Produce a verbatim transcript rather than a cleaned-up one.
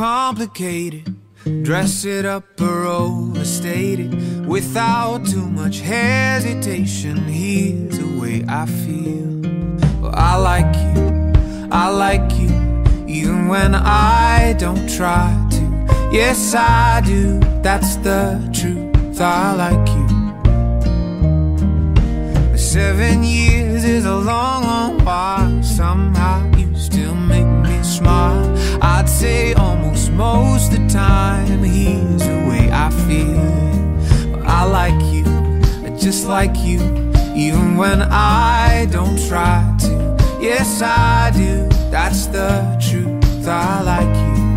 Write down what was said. complicated, dress it up or overstate it without too much hesitation. Here's the way I feel. Well, I like you, I like you, even when I don't try to. Yes, I do, that's the truth, I like you. Seven years is a long, long while. Somehow you still make me smile. I'd say almost most the time. Here's the way I feel. I like you, I just like you, even when I don't try to. Yes, I do, that's the truth, I like you.